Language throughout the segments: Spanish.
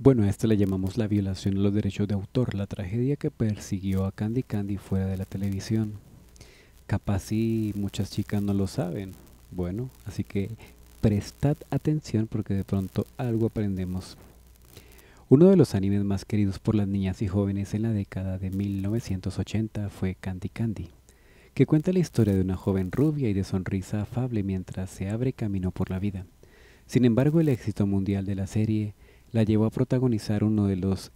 Bueno, a este le llamamos la violación a los derechos de autor, la tragedia que persiguió a Candy Candy fuera de la televisión. Capaz si muchas chicas no lo saben. Bueno, así que prestad atención porque de pronto algo aprendemos. Uno de los animes más queridos por las niñas y jóvenes en la década de 1980 fue Candy Candy, que cuenta la historia de una joven rubia y de sonrisa afable mientras se abre camino por la vida. Sin embargo, el éxito mundial de la serie la llevó a protagonizar uno de los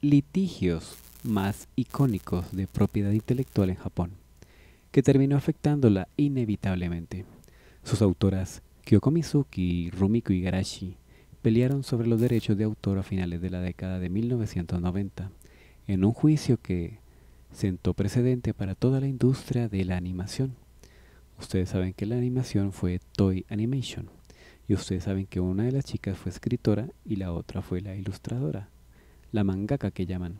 litigios más icónicos de propiedad intelectual en Japón, que terminó afectándola inevitablemente. Sus autoras, Kyoko Mizuki y Rumiko Igarashi, pelearon sobre los derechos de autor a finales de la década de 1990, en un juicio que sentó precedente para toda la industria de la animación. Ustedes saben que la animación fue Toei Animation, y ustedes saben que una de las chicas fue escritora y la otra fue la ilustradora, la mangaka que llaman.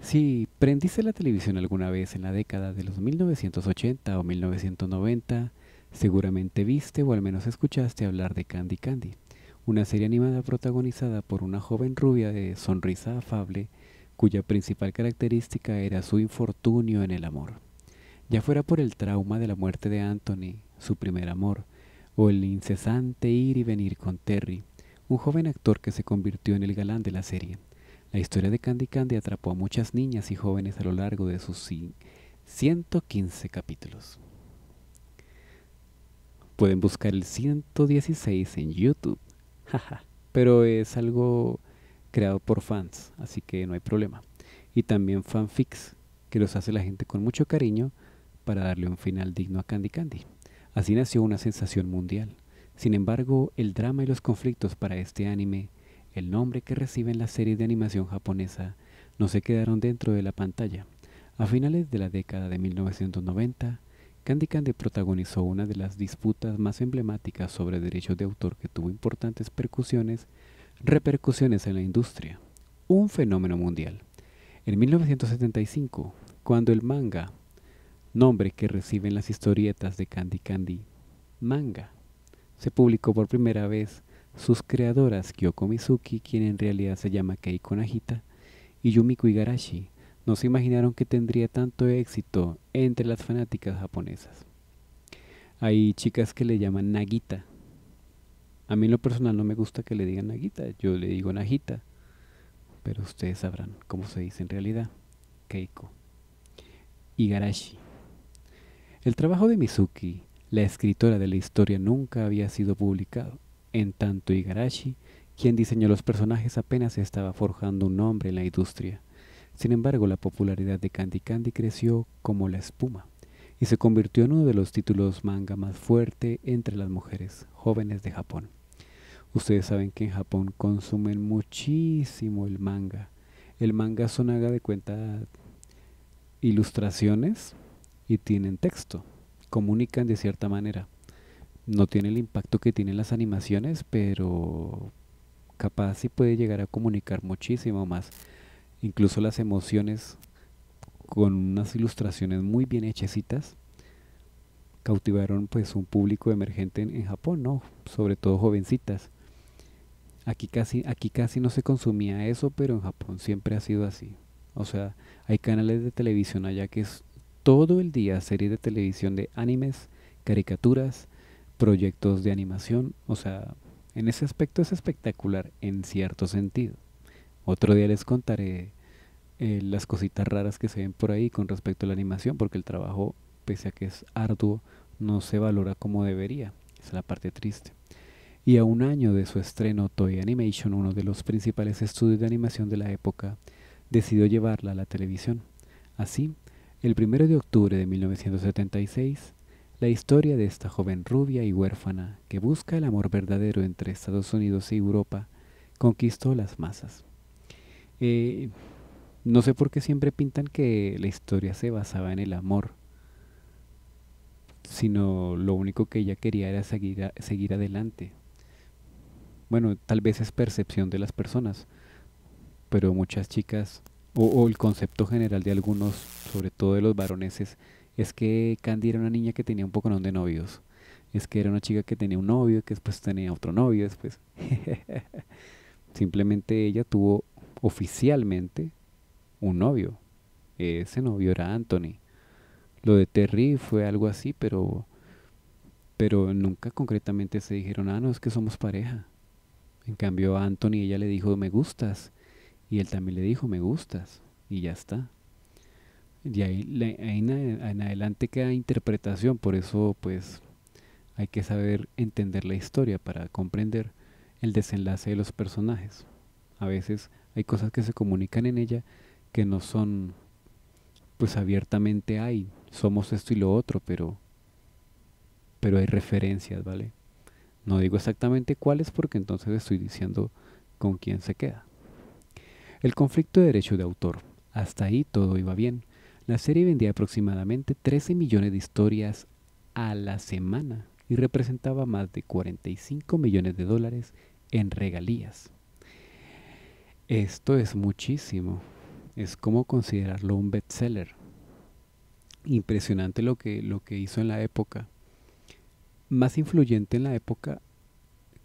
Si prendiste la televisión alguna vez en la década de los 1980 o 1990, seguramente viste o al menos escuchaste hablar de Candy Candy, una serie animada protagonizada por una joven rubia de sonrisa afable cuya principal característica era su infortunio en el amor. Ya fuera por el trauma de la muerte de Anthony, su primer amor, o el incesante ir y venir con Terry, un joven actor que se convirtió en el galán de la serie. La historia de Candy Candy atrapó a muchas niñas y jóvenes a lo largo de sus 115 capítulos. Pueden buscar el 116 en YouTube, jaja, pero es algo creado por fans, así que no hay problema. Y también fanfics, que los hace la gente con mucho cariño para darle un final digno a Candy Candy. Así nació una sensación mundial. Sin embargo, el drama y los conflictos para este anime, el nombre que reciben las series de animación japonesa, no se quedaron dentro de la pantalla. A finales de la década de 1990, Candy Candy protagonizó una de las disputas más emblemáticas sobre derechos de autor que tuvo importantes repercusiones en la industria, un fenómeno mundial. En 1975, cuando el manga, nombre que reciben las historietas de Candy Candy, manga, se publicó por primera vez, sus creadoras Kyoko Mizuki, quien en realidad se llama Keiko Nagita, y Yumiko Igarashi, no se imaginaron que tendría tanto éxito entre las fanáticas japonesas. Hay chicas que le llaman Nagita. A mí en lo personal no me gusta que le digan Nagita, yo le digo Nagita, pero ustedes sabrán cómo se dice en realidad, Keiko Igarashi. El trabajo de Mizuki, la escritora de la historia, nunca había sido publicado. En tanto, Igarashi, quien diseñó los personajes, apenas estaba forjando un nombre en la industria. Sin embargo, la popularidad de Candy Candy creció como la espuma y se convirtió en uno de los títulos manga más fuerte entre las mujeres jóvenes de Japón. Ustedes saben que en Japón consumen muchísimo el manga. El manga son, haga de cuenta, ilustraciones y tienen texto, comunican de cierta manera. No tiene el impacto que tienen las animaciones, pero capaz sí puede llegar a comunicar muchísimo más. Incluso las emociones, con unas ilustraciones muy bien hechecitas, cautivaron pues un público emergente en Japón, ¿no? Sobre todo jovencitas. Aquí casi no se consumía eso, pero en Japón siempre ha sido así. O sea, hay canales de televisión allá que es todo el día series de televisión de animes, caricaturas, proyectos de animación. O sea, en ese aspecto es espectacular en cierto sentido. Otro día les contaré las cositas raras que se ven por ahí con respecto a la animación, porque el trabajo, pese a que es arduo, no se valora como debería. Esa es la parte triste. Y a un año de su estreno, Toei Animation, uno de los principales estudios de animación de la época, decidió llevarla a la televisión. Así, el 1 de octubre de 1976, la historia de esta joven rubia y huérfana que busca el amor verdadero entre Estados Unidos y Europa conquistó las masas. No sé por qué siempre pintan que la historia se basaba en el amor, sino lo único que ella quería era seguir adelante. Bueno, tal vez es percepción de las personas, pero muchas chicas, o el concepto general de algunos, sobre todo de los varones, es que Candy era una niña que tenía un poco de novios. es que era una chica que tenía un novio, que después tenía otro novio, después. Simplemente ella tuvo oficialmente un novio. Ese novio era Anthony. Lo de Terry fue algo así, pero nunca concretamente se dijeron, ah, no, es que somos pareja. En cambio a Anthony ella le dijo, me gustas. Y él también le dijo, me gustas. Y ya está. Y ahí en adelante queda interpretación. Por eso, pues, hay que saber entender la historia para comprender el desenlace de los personajes. A veces hay cosas que se comunican en ella que no son, pues, abiertamente hay, somos esto y lo otro, pero hay referencias, ¿vale? No digo exactamente cuáles porque entonces estoy diciendo con quién se queda. El conflicto de derecho de autor. Hasta ahí todo iba bien. La serie vendía aproximadamente 13 millones de historias a la semana y representaba más de 45 millones de dólares en regalías. Esto es muchísimo. Es como considerarlo un bestseller. Impresionante lo que hizo en la época. Más influyente en la época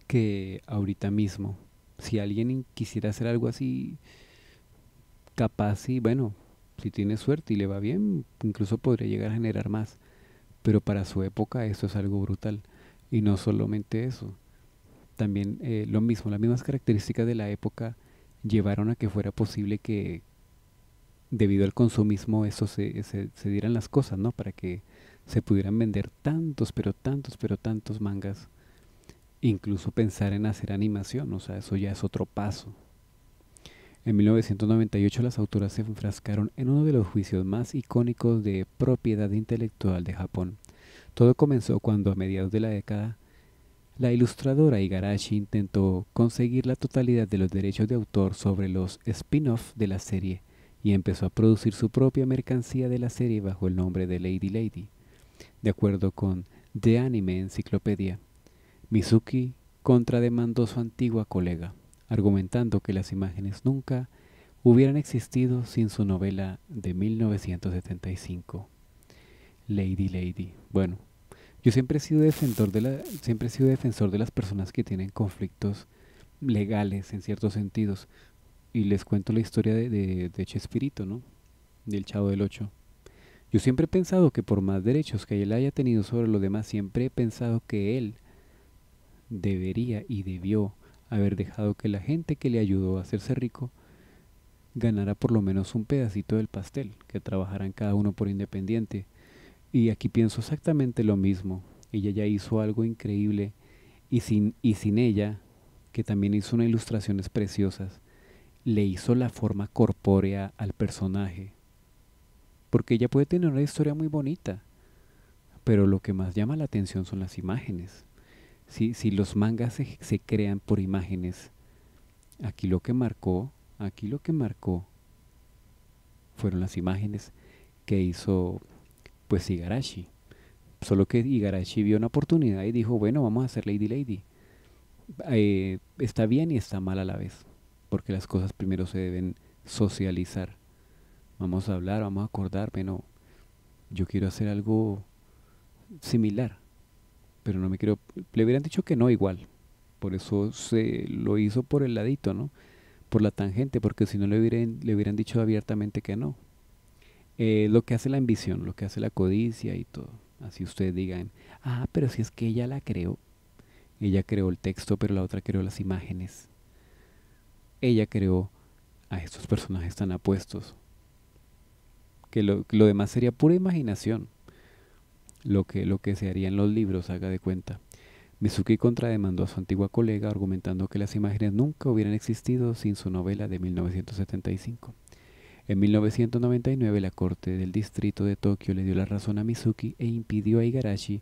que ahorita mismo. Si alguien quisiera hacer algo así, capaz y bueno, si tiene suerte y le va bien, incluso podría llegar a generar más. Pero para su época esto es algo brutal. Y no solamente eso. También lo mismo, las mismas características de la época llevaron a que fuera posible que, debido al consumismo, eso se dieran las cosas, ¿no? Para que se pudieran vender tantos, pero tantos, pero tantos mangas. Incluso pensar en hacer animación, o sea, eso ya es otro paso. En 1998 las autoras se enfrascaron en uno de los juicios más icónicos de propiedad intelectual de Japón. Todo comenzó cuando a mediados de la década la ilustradora Igarashi intentó conseguir la totalidad de los derechos de autor sobre los spin-off de la serie y empezó a producir su propia mercancía de la serie bajo el nombre de Lady Lady, de acuerdo con The Anime Enciclopedia. Mizuki contrademandó a su antigua colega, argumentando que las imágenes nunca hubieran existido sin su novela de 1975, Lady Lady. Bueno, yo siempre he sido defensor de las personas que tienen conflictos legales en ciertos sentidos, y les cuento la historia de Chespirito, ¿no? Del Chavo del Ocho. Yo siempre he pensado que por más derechos que él haya tenido sobre los demás, siempre he pensado que él debería y debió haber dejado que la gente que le ayudó a hacerse rico ganara por lo menos un pedacito del pastel, que trabajaran cada uno por independiente. Y aquí pienso exactamente lo mismo. Ella ya hizo algo increíble, y sin ella, que también hizo unas ilustraciones preciosas, le hizo la forma corpórea al personaje. Porque ella puede tener una historia muy bonita, pero lo que más llama la atención son las imágenes. Si los mangas se crean por imágenes, aquí lo que marcó fueron las imágenes que hizo, pues, Igarashi. Solo que Igarashi vio una oportunidad y dijo, bueno, vamos a hacer Lady Lady. Está bien y está mal a la vez, porque las cosas primero se deben socializar. Vamos a hablar, vamos a acordar, bueno, yo quiero hacer algo similar, pero no me quiero... Le hubieran dicho que no igual, por eso se lo hizo por el ladito, ¿no? Por la tangente, porque si no le hubieran dicho abiertamente que no. Lo que hace la ambición, lo que hace la codicia y todo. Así ustedes digan, ah, pero si es que ella la creó. Ella creó el texto, pero la otra creó las imágenes. Ella creó a estos personajes tan apuestos. Que lo demás sería pura imaginación. Lo que se haría en los libros, haga de cuenta. Mizuki contrademandó a su antigua colega argumentando que las imágenes nunca hubieran existido sin su novela de 1975. En 1999 la corte del distrito de Tokio le dio la razón a Mizuki e impidió a Igarashi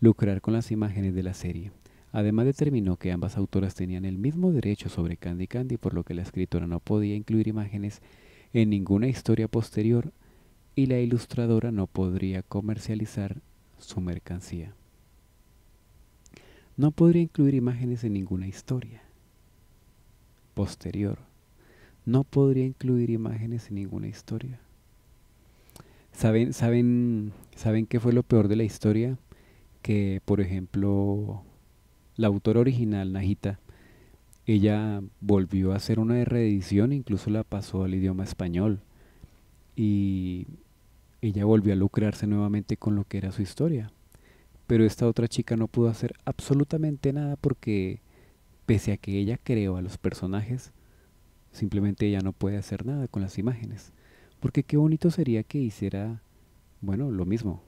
lucrar con las imágenes de la serie. Además determinó que ambas autoras tenían el mismo derecho sobre Candy Candy, por lo que la escritora no podía incluir imágenes en ninguna historia posterior y la ilustradora no podría comercializar su mercancía. No podría incluir imágenes en ninguna historia posterior. No podría incluir imágenes en ninguna historia. ¿Saben qué fue lo peor de la historia? que, por ejemplo, la autora original, Nagita, ella volvió a hacer una reedición, incluso la pasó al idioma español, y ella volvió a lucrarse nuevamente con lo que era su historia. Pero esta otra chica no pudo hacer absolutamente nada porque, pese a que ella creó a los personajes, simplemente ella no puede hacer nada con las imágenes. Porque qué bonito sería que hiciera, bueno, lo mismo,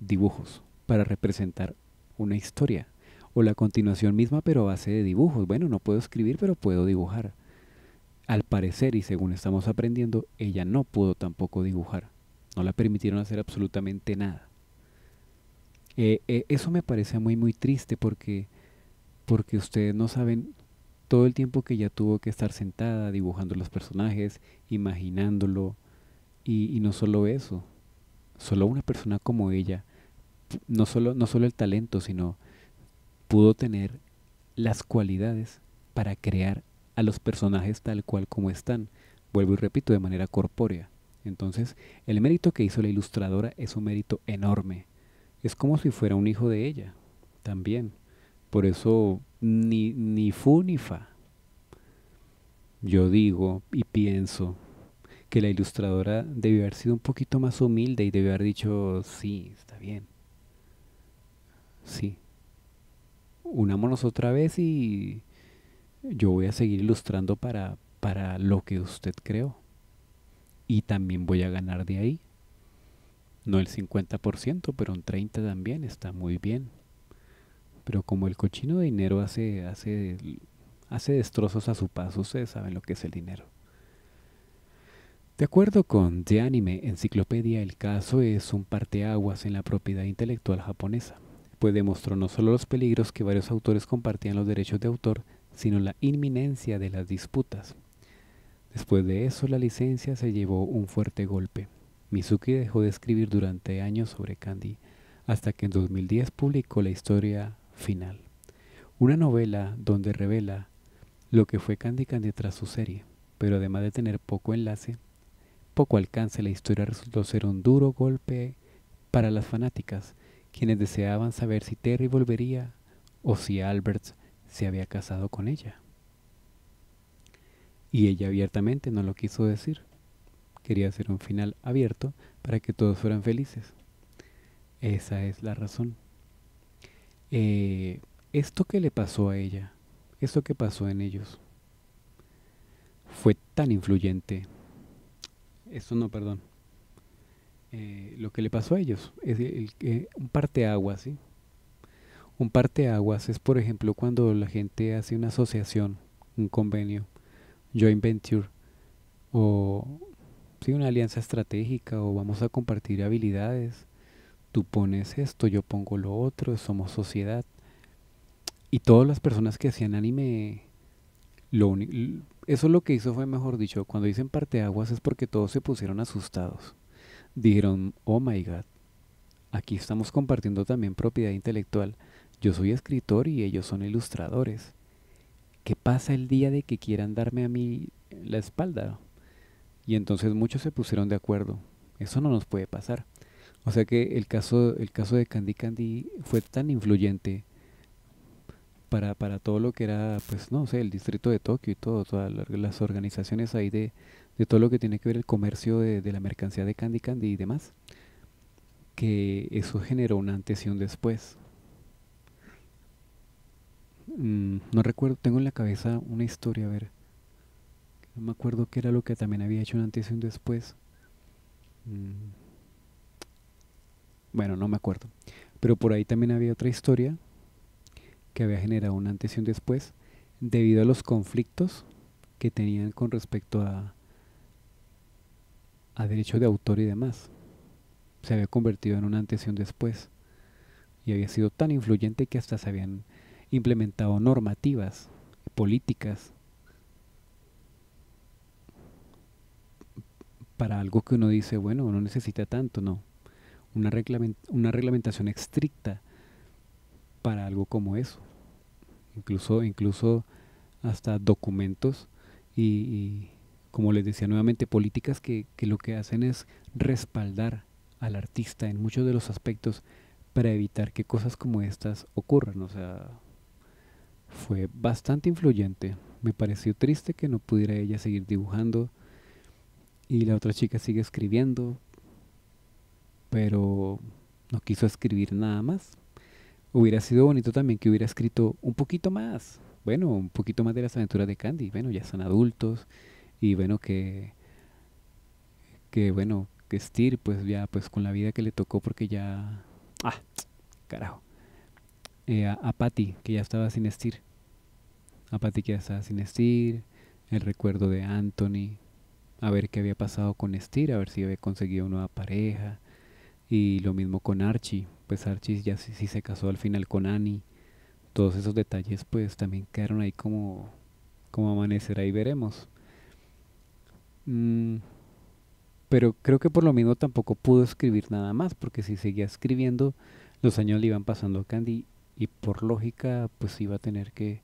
dibujos para representar una historia o la continuación misma, pero a base de dibujos. Bueno, no puedo escribir, pero puedo dibujar. Al parecer, y según estamos aprendiendo, ella no pudo tampoco dibujar. No la permitieron hacer absolutamente nada. Eso me parece muy muy triste porque ustedes no saben todo el tiempo que ella tuvo que estar sentada dibujando los personajes, imaginándolo, y no solo eso, solo una persona como ella, no solo el talento, sino pudo tener las cualidades para crear a los personajes tal cual como están, vuelvo y repito, de manera corpórea. Entonces, el mérito que hizo la ilustradora es un mérito enorme. Es como si fuera un hijo de ella, también. Por eso, ni fu ni fa. Yo digo y pienso que la ilustradora debió haber sido un poquito más humilde y debió haber dicho, sí, está bien. Sí. Unámonos otra vez y yo voy a seguir ilustrando para lo que usted creó. Y también voy a ganar de ahí. No el 50%, pero un 30% también está muy bien. Pero como el cochino de dinero hace destrozos a su paso, ustedes saben lo que es el dinero. De acuerdo con The Anime Enciclopedia, el caso es un parteaguas en la propiedad intelectual japonesa, pues demostró no solo los peligros que varios autores compartían los derechos de autor, sino la inminencia de las disputas. Después de eso, la licencia se llevó un fuerte golpe. Mizuki dejó de escribir durante años sobre Candy, hasta que en 2010 publicó La Historia Final, una novela donde revela lo que fue Candy Candy tras su serie, pero además de tener poco alcance, la historia resultó ser un duro golpe para las fanáticas, quienes deseaban saber si Terry volvería o si Albert se había casado con ella. Y ella abiertamente no lo quiso decir. Quería hacer un final abierto para que todos fueran felices. Esa es la razón. Esto que le pasó a ella, esto que pasó en ellos, fue tan influyente. Esto no, perdón. Lo que le pasó a ellos es un parteaguas, ¿sí? Un parteaguas es, por ejemplo, cuando la gente hace una asociación, un convenio, joint venture, o una alianza estratégica, o vamos a compartir habilidades, tú pones esto, yo pongo lo otro, somos sociedad. Y todas las personas que hacían anime, eso lo que hizo fue, mejor dicho, cuando dicen parteaguas es porque todos se pusieron asustados, dijeron, oh my god, aquí estamos compartiendo también propiedad intelectual, yo soy escritor y ellos son ilustradores, ¿qué pasa el día de que quieran darme a mí la espalda? Y entonces muchos se pusieron de acuerdo. Eso no nos puede pasar. O sea que el caso de Candy Candy fue tan influyente para todo lo que era, pues no sé, el distrito de Tokio y todo, todas las organizaciones ahí de todo lo que tiene que ver el comercio de la mercancía de Candy Candy y demás, que eso generó un antes y un después. No recuerdo, tengo en la cabeza una historia, a ver. No me acuerdo qué era lo que también había hecho un antes y un después. Bueno, no me acuerdo. Pero por ahí también había otra historia que había generado un antes y un después debido a los conflictos que tenían con respecto a derechos de autor y demás. Se había convertido en un antes y un después. Y había sido tan influyente que hasta se habían implementado normativas, políticas, para algo que uno dice, bueno, no necesita tanto, no. Una reglamentación estricta para algo como eso. Incluso hasta documentos y como les decía nuevamente, políticas que lo que hacen es respaldar al artista en muchos de los aspectos, para evitar que cosas como estas ocurran. O sea, fue bastante influyente. Me pareció triste que no pudiera ella seguir dibujando y la otra chica sigue escribiendo, pero no quiso escribir nada más. Hubiera sido bonito también que hubiera escrito un poquito más, bueno, un poquito más de las aventuras de Candy. Bueno, ya son adultos y bueno, que Steer pues ya pues con la vida que le tocó, porque ya, a Patty, que ya estaba sin Steer, el recuerdo de Anthony, a ver qué había pasado con Steer, a ver si había conseguido una nueva pareja, y lo mismo con Archie, pues Archie ya sí se casó al final con Annie. Todos esos detalles pues también quedaron ahí como amanecerá y veremos. Pero creo que por lo mismo tampoco pudo escribir nada más, porque si seguía escribiendo, los años le iban pasando a Candy y por lógica pues iba a tener que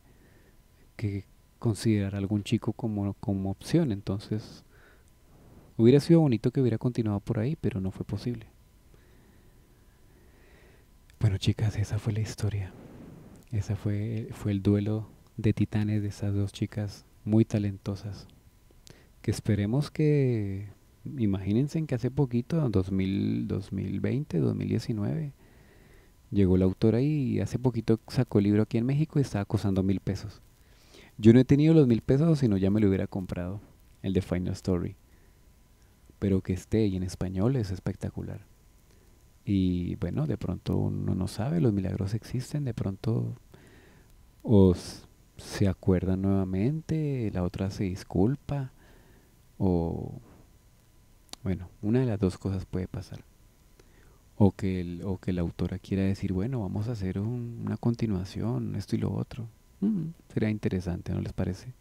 considerar a algún chico como opción. Entonces hubiera sido bonito que hubiera continuado por ahí, pero no fue posible. Bueno, chicas, esa fue la historia. Ese fue el duelo de titanes de esas dos chicas muy talentosas. Que esperemos que... Imagínense en que hace poquito, 2020, 2019, llegó la autora y hace poquito sacó el libro aquí en México y estaba costando 1.000 pesos. Yo no he tenido los 1.000 pesos, sino ya me lo hubiera comprado, el de Final Story. Pero que esté y en español es espectacular. Y bueno, de pronto uno no sabe, los milagros existen, de pronto os se acuerdan nuevamente, la otra se disculpa, o bueno, una de las dos cosas puede pasar. O que la autora quiera decir, bueno, vamos a hacer una continuación, esto y lo otro. Será interesante, ¿no les parece?